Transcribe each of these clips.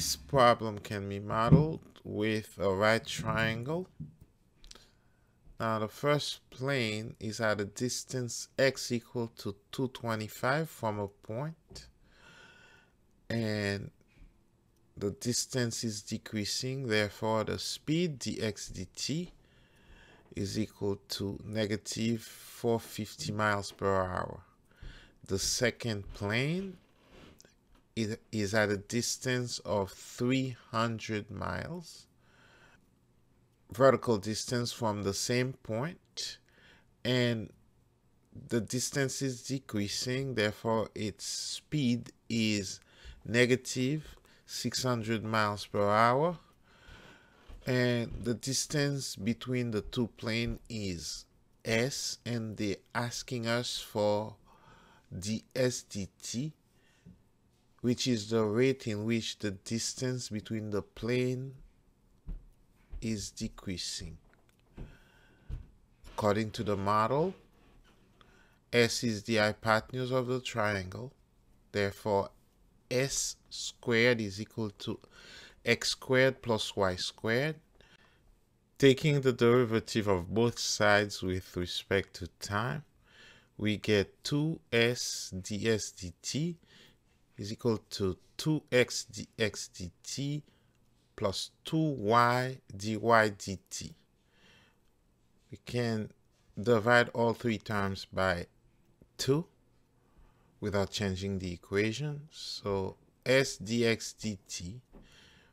This problem can be modeled with a right triangle. Now the first plane is at a distance x equal to 225 from a point, and the distance is decreasing, therefore the speed dx dt is equal to negative 450 miles per hour. The second plane is at a distance of 300 miles, vertical distance from the same point, and the distance is decreasing, therefore its speed is negative 600 miles per hour, and the distance between the two planes is s, and they're asking us for ds dt, which is the rate in which the distance between the plane is decreasing. According to the model, s is the hypotenuse of the triangle, therefore s squared is equal to x squared plus y squared. Taking the derivative of both sides with respect to time, we get 2s ds dt is equal to 2x dx dt plus 2y dy dt. We can divide all three terms by 2 without changing the equation. So s dx dt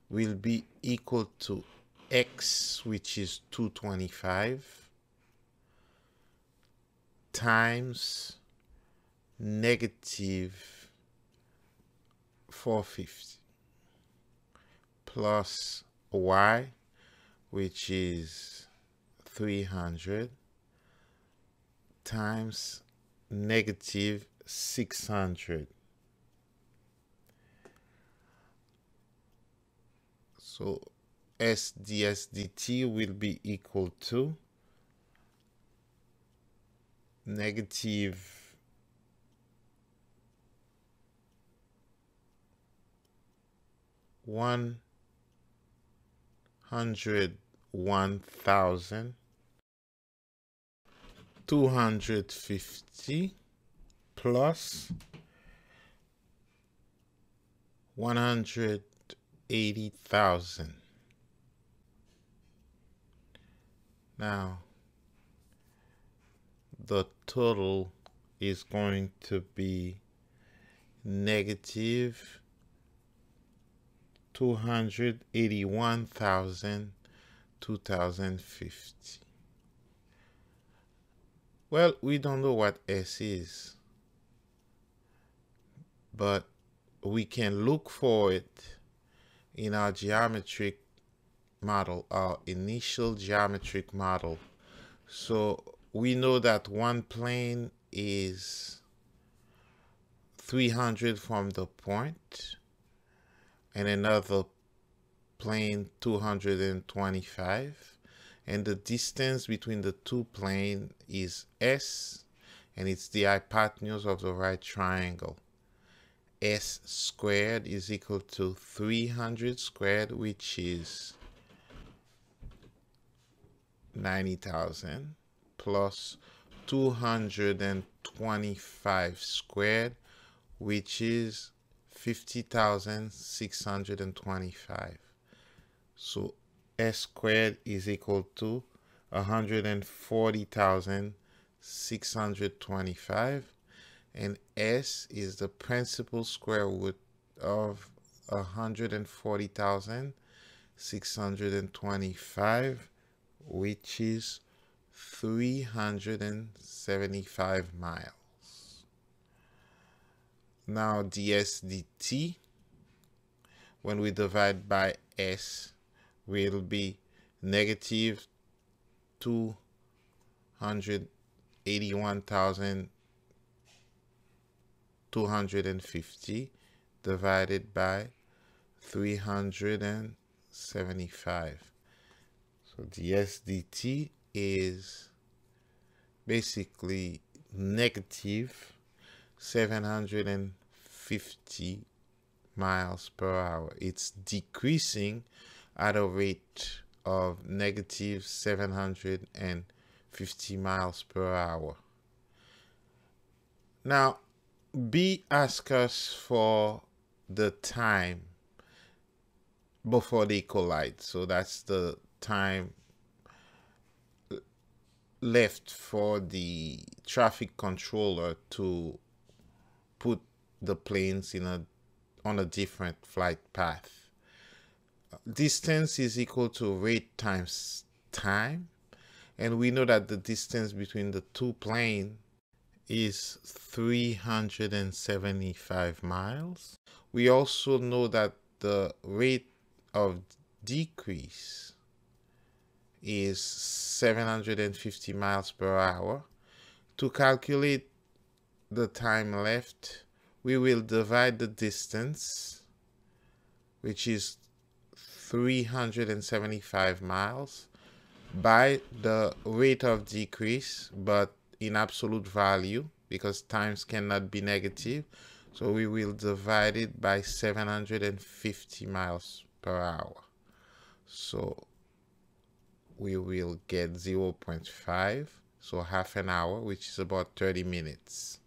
will be equal to x, which is 225, times negative 450 plus y, which is 300, times negative 600. So s ds dt will be equal to negative 101,250 plus 180,000. Now, the total is going to be negative 281,250. Well, we don't know what S is, but we can look for it in our geometric model, our initial geometric model. So we know that one plane is 300 from the point, and another plane 225, and the distance between the two planes is s, and it's the hypotenuse of the right triangle. S squared is equal to 300 squared, which is 90,000, plus 225 squared, which is 50,625. So S squared is equal to 140,625, and S is the principal square root of 140,625, which is 375 miles. Now ds dt, when we divide by s, will be negative 281,250 divided by 375. So ds dt is basically negative 750 miles per hour. It's decreasing at a rate of negative 750 miles per hour. Now, B asks us for the time before they collide. So that's the time left for the traffic controller to put the planes in on a different flight path. Distance is equal to rate times time, and we know that the distance between the two planes is 375 miles. We also know that the rate of decrease is 750 miles per hour. To calculate the time left, we will divide the distance, which is 375 miles, by the rate of decrease, but in absolute value, because times cannot be negative. So we will divide it by 750 miles per hour. So we will get 0.5, so half an hour, which is about 30 minutes.